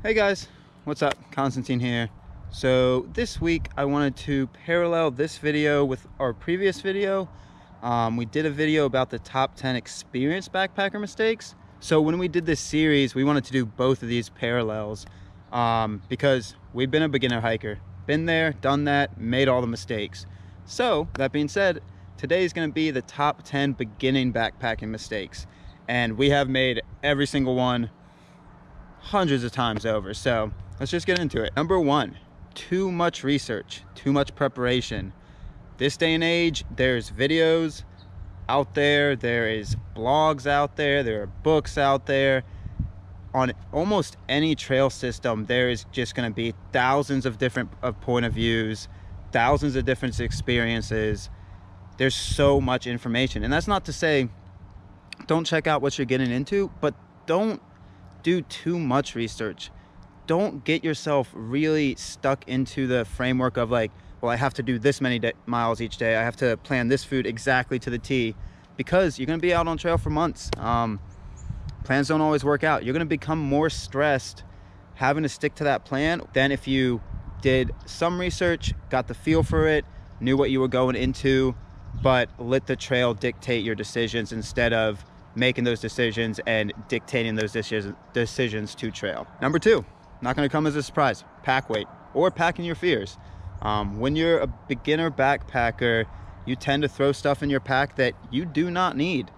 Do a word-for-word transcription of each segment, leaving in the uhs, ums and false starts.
Hey guys, what's up? Constantine here. So this week I wanted to parallel this video with our previous video. Um, we did a video about the top ten experienced backpacker mistakes. So when we did this series, we wanted to do both of these parallels um, because we've been a beginner hiker. Been there, done that, made all the mistakes. So that being said, today is going to be the top ten beginning backpacking mistakes. And we have made every single one hundreds of times over, so let's just get into it. Number one, too much research, too much preparation. This day and age, there's videos out there, there is blogs out there, there are books out there. On almost any trail system, there is just going to be thousands of different of point of views, thousands of different experiences. There's so much information, and that's not to say don't check out what you're getting into, but don't do too much research. Don't get yourself really stuck into the framework of like, well, I have to do this many miles each day, I have to plan this food exactly to the T, because you're going to be out on trail for months. Um, plans don't always work out. You're going to become more stressed having to stick to that plan than if you did some research, got the feel for it, knew what you were going into, but let the trail dictate your decisions instead of making those decisions and dictating those decisions to trail. Number two, not going to come as a surprise, pack weight or packing your fears. Um, when you're a beginner backpacker, you tend to throw stuff in your pack that you do not need.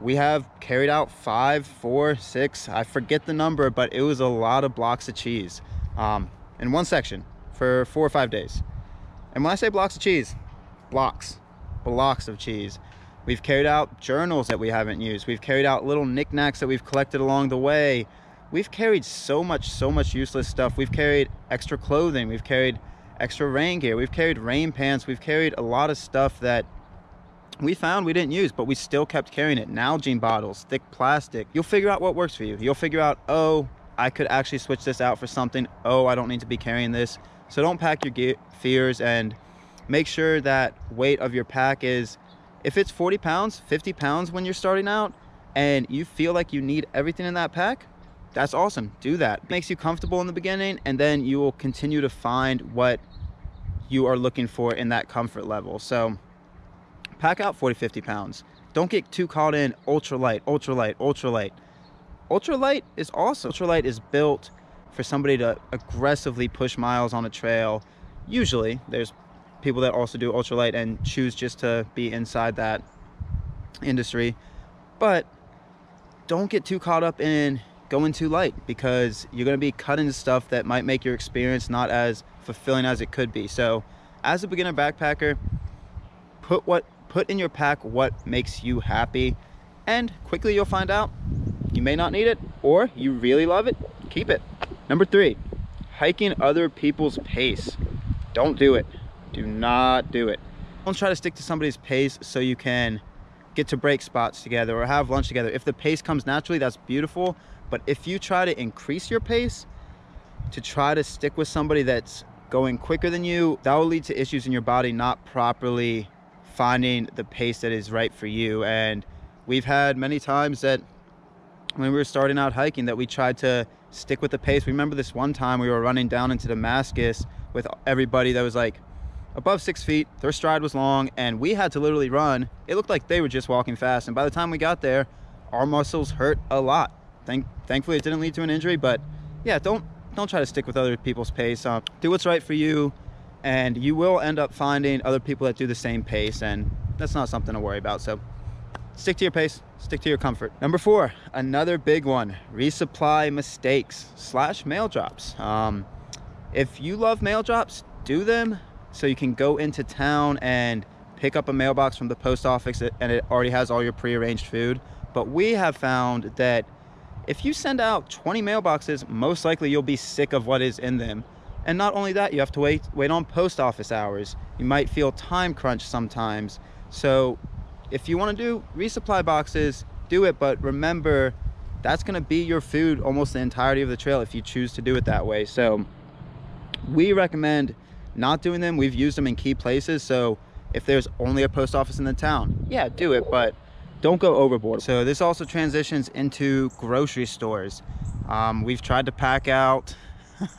We have carried out five, four, six, I forget the number, but it was a lot of blocks of cheese um, in one section for four or five days. And when I say blocks of cheese, blocks, blocks of cheese. We've carried out journals that we haven't used. We've carried out little knickknacks that we've collected along the way. We've carried so much, so much useless stuff. We've carried extra clothing. We've carried extra rain gear. We've carried rain pants. We've carried a lot of stuff that we found we didn't use, but we still kept carrying it. Nalgene bottles, thick plastic. You'll figure out what works for you. You'll figure out, oh, I could actually switch this out for something. Oh, I don't need to be carrying this. So don't pack your gear, fears, and make sure that weight of your pack is, if it's forty pounds, fifty pounds when you're starting out, and you feel like you need everything in that pack, that's awesome. Do that. It makes you comfortable in the beginning, and then you will continue to find what you are looking for in that comfort level. So pack out forty, fifty pounds. Don't get too caught in ultralight, ultralight, ultralight. Ultralight is awesome. Ultralight is built for somebody to aggressively push miles on a trail. Usually, there's people that also do ultralight and choose just to be inside that industry, but don't get too caught up in going too light, because you're going to be cutting stuff that might make your experience not as fulfilling as it could be. So as a beginner backpacker, put what put in your pack what makes you happy, and quickly you'll find out you may not need it, or you really love it, keep it. Number three, hiking other people's pace. Don't do it. Do not do it. Don't try to stick to somebody's pace so you can get to break spots together or have lunch together. If the pace comes naturally, that's beautiful. But if you try to increase your pace to try to stick with somebody that's going quicker than you, that will lead to issues in your body not properly finding the pace that is right for you. And we've had many times that when we were starting out hiking that we tried to stick with the pace. We remember this one time we were running down into Damascus with everybody that was like above six feet, their stride was long, and we had to literally run. It looked like they were just walking fast, and by the time we got there, our muscles hurt a lot. Thank, thankfully, it didn't lead to an injury, but yeah, don't don't try to stick with other people's pace. Uh, do what's right for you, and you will end up finding other people that do the same pace, and that's not something to worry about, so stick to your pace, stick to your comfort. Number four, another big one, resupply mistakes slash mail drops. Um, if you love mail drops, do them. So you can go into town and pick up a mailbox from the post office and it already has all your prearranged food. But we have found that if you send out twenty mailboxes, most likely you'll be sick of what is in them. And not only that, you have to wait, wait on post office hours. You might feel time crunch sometimes. So if you want to do resupply boxes, do it. But remember, that's going to be your food almost the entirety of the trail if you choose to do it that way. So we recommend not doing them. We've used them in key places, so if there's only a post office in the town, yeah, do it, but don't go overboard. So this also transitions into grocery stores. Um, we've tried to pack out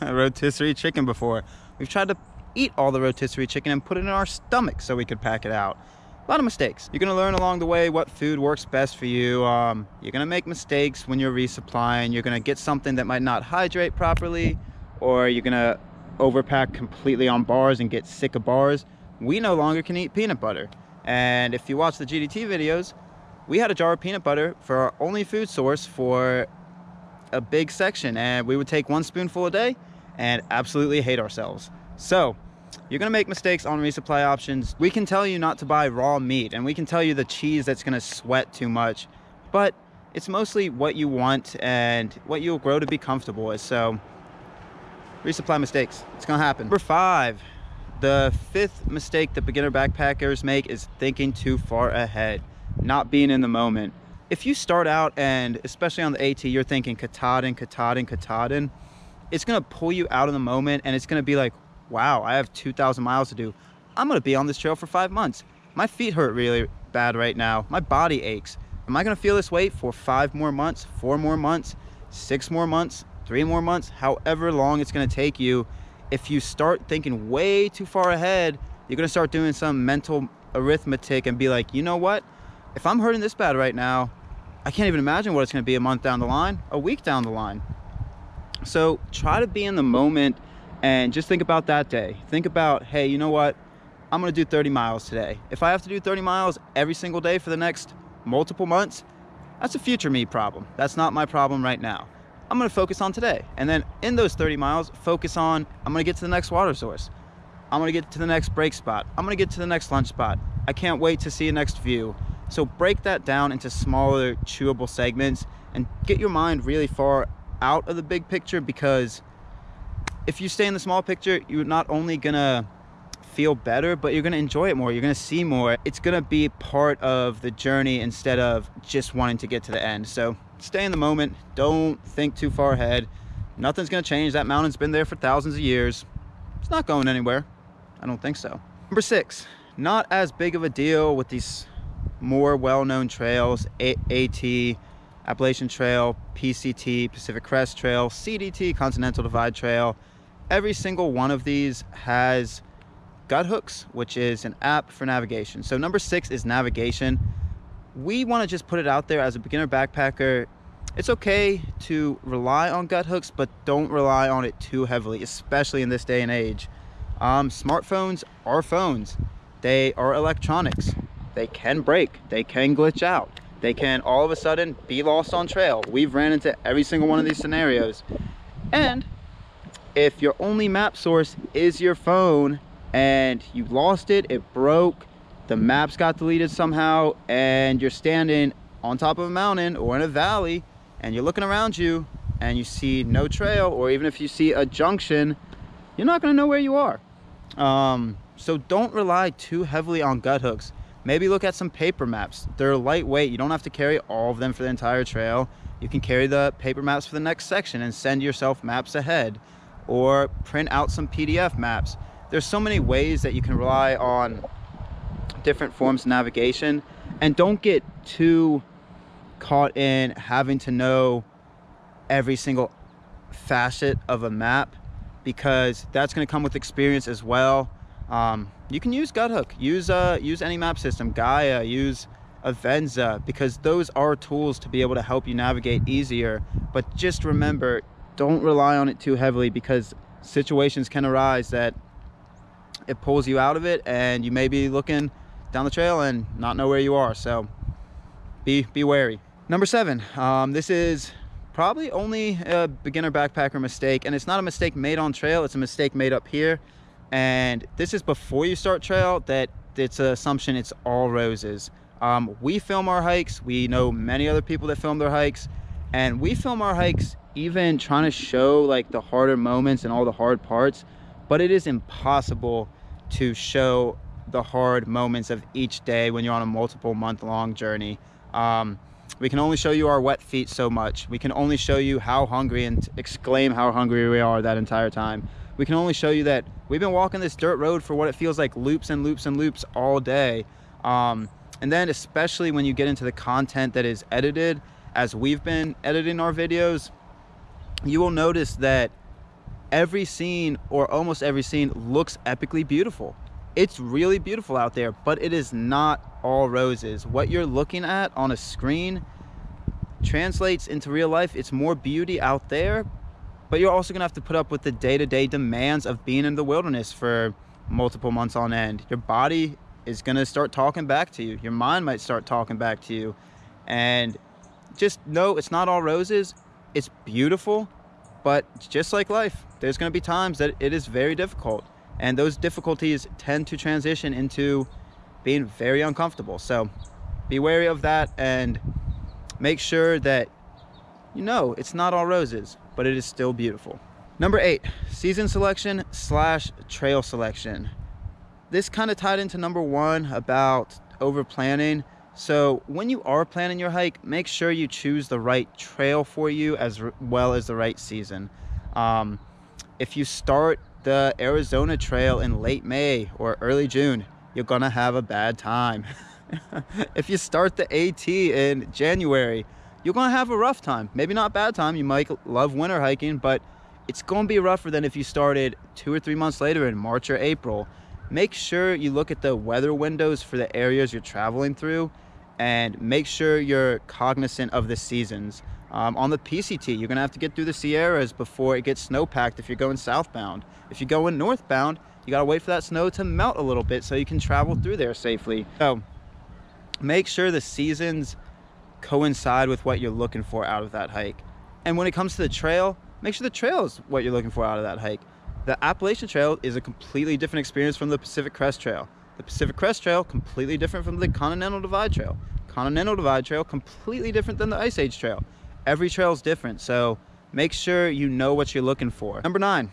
rotisserie chicken before. We've tried to eat all the rotisserie chicken and put it in our stomach so we could pack it out. A lot of mistakes. You're gonna learn along the way what food works best for you. Um, you're gonna make mistakes when you're resupplying. You're gonna get something that might not hydrate properly, or you're gonna overpack completely on bars and get sick of bars. We no longer can eat peanut butter. And if you watch the G D T videos, we had a jar of peanut butter for our only food source for a big section, and we would take one spoonful a day and absolutely hate ourselves. So you're gonna make mistakes on resupply options. We can tell you not to buy raw meat, and we can tell you the cheese that's gonna sweat too much, but it's mostly what you want and what you'll grow to be comfortable with. So resupply mistakes, it's gonna happen. Number five, the fifth mistake that beginner backpackers make is thinking too far ahead, not being in the moment. If you start out, and especially on the AT, you're thinking Katahdin, Katahdin, Katahdin, it's gonna pull you out of the moment, and it's gonna be like, wow, I have two thousand miles to do. I'm gonna be on this trail for five months. My feet hurt really bad right now. My body aches. Am I gonna feel this weight for five more months, four more months, six more months, three more months, however long it's gonna take you? If you start thinking way too far ahead, you're gonna start doing some mental arithmetic and be like, you know what? If I'm hurting this bad right now, I can't even imagine what it's gonna be a month down the line, a week down the line. So try to be in the moment and just think about that day. Think about, hey, you know what? I'm gonna do thirty miles today. If I have to do thirty miles every single day for the next multiple months, that's a future me problem. That's not my problem right now. I'm gonna focus on today. And then in those thirty miles, focus on, I'm gonna get to the next water source. I'm gonna get to the next break spot. I'm gonna get to the next lunch spot. I can't wait to see the next view. So break that down into smaller, chewable segments and get your mind really far out of the big picture, because if you stay in the small picture, you're not only gonna feel better, but you're gonna enjoy it more, you're gonna see more. It's gonna be part of the journey instead of just wanting to get to the end. So stay in the moment, don't think too far ahead. Nothing's gonna change, that mountain's been there for thousands of years. It's not going anywhere, I don't think so. Number six, not as big of a deal with these more well-known trails, A T, Appalachian Trail, P C T, Pacific Crest Trail, C D T, Continental Divide Trail. Every single one of these has Guthooks, which is an app for navigation. So number six is navigation. We want to just put it out there as a beginner backpacker. It's okay to rely on Guthooks, but don't rely on it too heavily, especially in this day and age. Um, smartphones are phones. They are electronics. They can break. They can glitch out. They can all of a sudden be lost on trail. We've ran into every single one of these scenarios. And if your only map source is your phone and you lost it, it broke, the maps got deleted somehow, and you're standing on top of a mountain or in a valley and you're looking around you and you see no trail, or even if you see a junction, you're not gonna know where you are. Um, so don't rely too heavily on Guthooks. Maybe look at some paper maps. They're lightweight. You don't have to carry all of them for the entire trail. You can carry the paper maps for the next section and send yourself maps ahead, or print out some P D F maps. There's so many ways that you can rely on different forms of navigation, and don't get too caught in having to know every single facet of a map, because that's gonna come with experience as well. Um, you can use Guthook, use uh, use any map system, Gaia, use Avenza, because those are tools to be able to help you navigate easier. But just remember, don't rely on it too heavily, because situations can arise that it pulls you out of it and you may be looking down the trail and not know where you are. So be, be wary. Number seven, um, this is probably only a beginner backpacker mistake, and it's not a mistake made on trail, it's a mistake made up here. And this is before you start trail, that it's an assumption it's all roses. Um, we film our hikes, we know many other people that film their hikes, and we film our hikes even trying to show like the harder moments and all the hard parts, but it is impossible to show the hard moments of each day when you're on a multiple month long journey. Um, we can only show you our wet feet so much. We can only show you how hungry and exclaim how hungry we are that entire time. We can only show you that we've been walking this dirt road for what it feels like loops and loops and loops all day. Um, And then especially when you get into the content that is edited, as we've been editing our videos, you will notice that every scene or almost every scene looks epically beautiful. It's really beautiful out there, but it is not all roses. What you're looking at on a screen translates into real life. It's more beauty out there, but you're also gonna have to put up with the day-to-day demands of being in the wilderness for multiple months on end. Your body is gonna start talking back to you. Your mind might start talking back to you. And just know it's not all roses. It's beautiful, but just like life, there's gonna be times that it is very difficult. And those difficulties tend to transition into being very uncomfortable. So be wary of that and make sure that you know it's not all roses, but it is still beautiful. Number eight, season selection slash trail selection. This kind of tied into number one about over planning. So when you are planning your hike, make sure you choose the right trail for you as well as the right season. Um, if you start the Arizona Trail in late May or early June, you're gonna have a bad time. If you start the AT in January, you're gonna have a rough time. Maybe not bad time, you might love winter hiking, but it's gonna be rougher than if you started two or three months later in March or April. Make sure you look at the weather windows for the areas you're traveling through and make sure you're cognizant of the seasons. Um, on the P C T, you're gonna have to get through the Sierras before it gets snow-packed if you're going southbound. If you're going northbound, you gotta wait for that snow to melt a little bit so you can travel through there safely. So make sure the seasons coincide with what you're looking for out of that hike. And when it comes to the trail, make sure the trail is what you're looking for out of that hike. The Appalachian Trail is a completely different experience from the Pacific Crest Trail. The Pacific Crest Trail, completely different from the Continental Divide Trail. Continental Divide Trail, completely different than the Ice Age Trail. Every trail is different, so make sure you know what you're looking for. Number nine,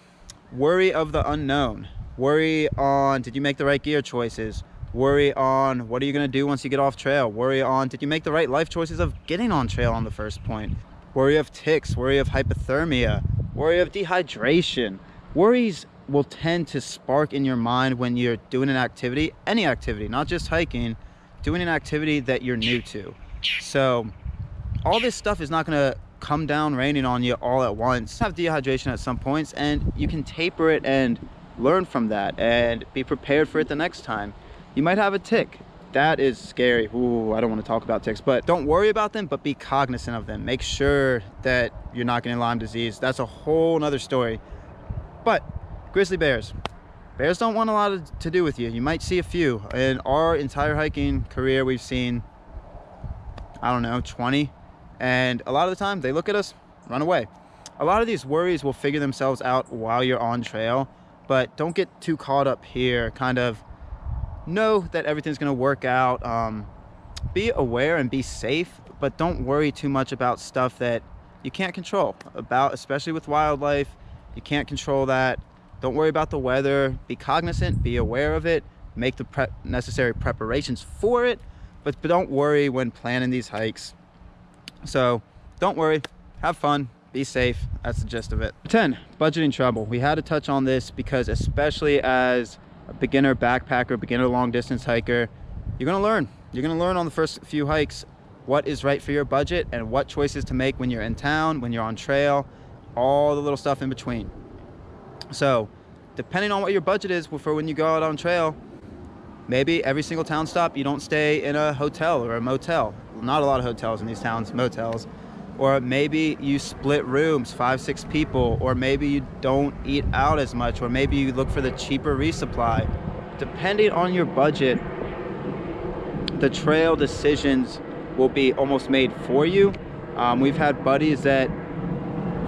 worry of the unknown. Worry on, did you make the right gear choices? Worry on, what are you gonna do once you get off trail? Worry on, did you make the right life choices of getting on trail on the first point? Worry of ticks, worry of hypothermia, worry of dehydration. Worries will tend to spark in your mind when you're doing an activity, any activity, not just hiking, doing an activity that you're new to. So all this stuff is not gonna come down raining on you all at once. You have dehydration at some points and you can taper it and learn from that and be prepared for it the next time. You might have a tick. That is scary. Ooh, I don't wanna talk about ticks, but don't worry about them, but be cognizant of them. Make sure that you're not getting Lyme disease. That's a whole nother story. But grizzly bears, bears don't want a lot to do with you. You might see a few. In our entire hiking career, we've seen, I don't know, twenty. And a lot of the time they look at us, run away. A lot of these worries will figure themselves out while you're on trail, but don't get too caught up here. Kind of know that everything's gonna work out. Um, be aware and be safe, but don't worry too much about stuff that you can't control, about, especially with wildlife. You can't control that. Don't worry about the weather. Be cognizant, be aware of it, make the pre- necessary preparations for it, but, but don't worry when planning these hikes. So don't worry, have fun, be safe. That's the gist of it. ten, budgeting trouble. We had to touch on this because especially as a beginner backpacker, beginner long distance hiker, you're gonna learn. You're gonna learn on the first few hikes what is right for your budget and what choices to make when you're in town, when you're on trail, all the little stuff in between. So depending on what your budget is for when you go out on trail, maybe every single town stop you don't stay in a hotel or a motel. Not a lot of hotels in these towns, motels. Or maybe you split rooms, five, six people, or maybe you don't eat out as much, or maybe you look for the cheaper resupply. Depending on your budget, the trail decisions will be almost made for you. Um, we've had buddies that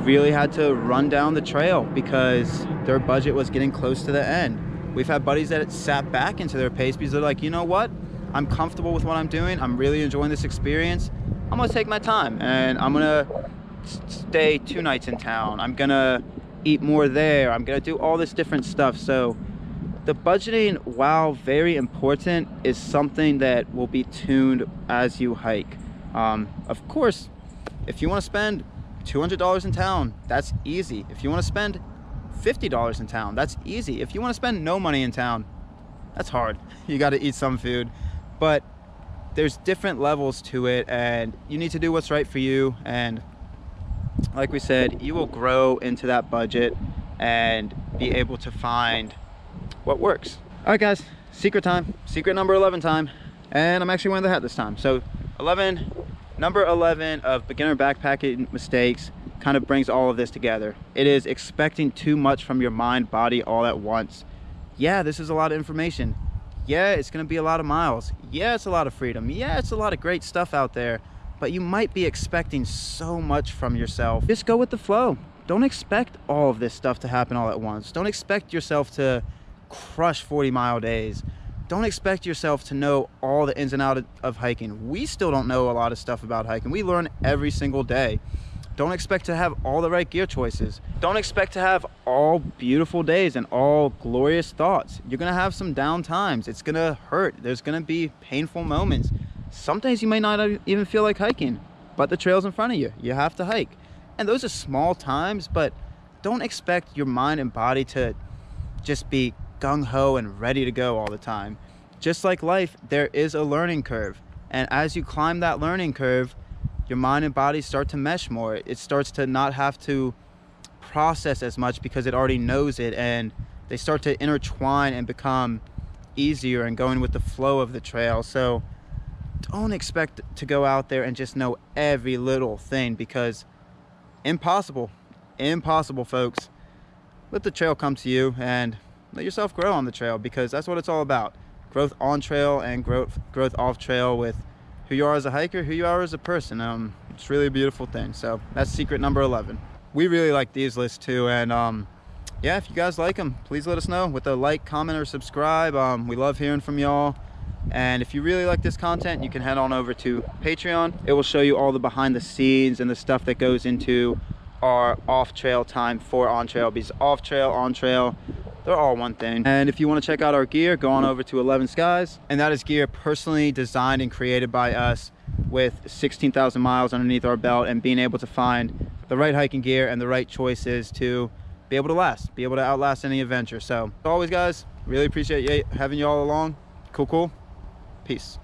really had to run down the trail because their budget was getting close to the end. We've had buddies that sat back into their pace because they're like, you know what? I'm comfortable with what I'm doing. I'm really enjoying this experience. I'm gonna take my time and I'm gonna stay two nights in town. I'm gonna eat more there. I'm gonna do all this different stuff. So the budgeting, while very important, is something that will be tuned as you hike. Um, of course, if you wanna spend two hundred dollars in town, that's easy. If you want to spend fifty dollars in town, that's easy. If you want to spend no money in town, that's hard. You got to eat some food. But there's different levels to it, and you need to do what's right for you. And like we said, you will grow into that budget and be able to find what works. All right, guys, secret time, secret number eleven time. And I'm actually wearing the hat this time. So eleven, number eleven of beginner backpacking mistakes kind of brings all of this together. It is expecting too much from your mind, body all at once. Yeah, this is a lot of information. Yeah, it's gonna be a lot of miles. Yeah, it's a lot of freedom. Yeah, it's a lot of great stuff out there, but you might be expecting so much from yourself. Just go with the flow. Don't expect all of this stuff to happen all at once. Don't expect yourself to crush forty mile days. Don't expect yourself to know all the ins and outs of hiking. We still don't know a lot of stuff about hiking. We learn every single day. Don't expect to have all the right gear choices. Don't expect to have all beautiful days and all glorious thoughts. You're gonna have some down times. It's gonna hurt. There's gonna be painful moments. Sometimes you may not even feel like hiking, but the trail's in front of you. You have to hike. And those are small times, but don't expect your mind and body to just be gung-ho and ready to go all the time. Just like life, there is a learning curve. And as you climb that learning curve, your mind and body start to mesh more. It starts to not have to process as much because it already knows it, and they start to intertwine and become easier and going with the flow of the trail. So don't expect to go out there and just know every little thing, because impossible, impossible, folks. Let the trail come to you and let yourself grow on the trail, because that's what it's all about. Growth on trail and growth, growth off trail with who you are as a hiker, who you are as a person. Um, it's really a beautiful thing. So that's secret number eleven. We really like these lists too. And um, yeah, if you guys like them, please let us know with a like, comment, or subscribe. Um, we love hearing from y'all. And if you really like this content, you can head on over to Patreon. It will show you all the behind the scenes and the stuff that goes into our off trail time for on trail, because off trail, on trail, they're all one thing. And if you want to check out our gear, go on over to ElevenSkys. And that is gear personally designed and created by us, with sixteen thousand miles underneath our belt and being able to find the right hiking gear and the right choices to be able to last, be able to outlast any adventure. So as always, guys, really appreciate you having y'all along. Cool, cool. Peace.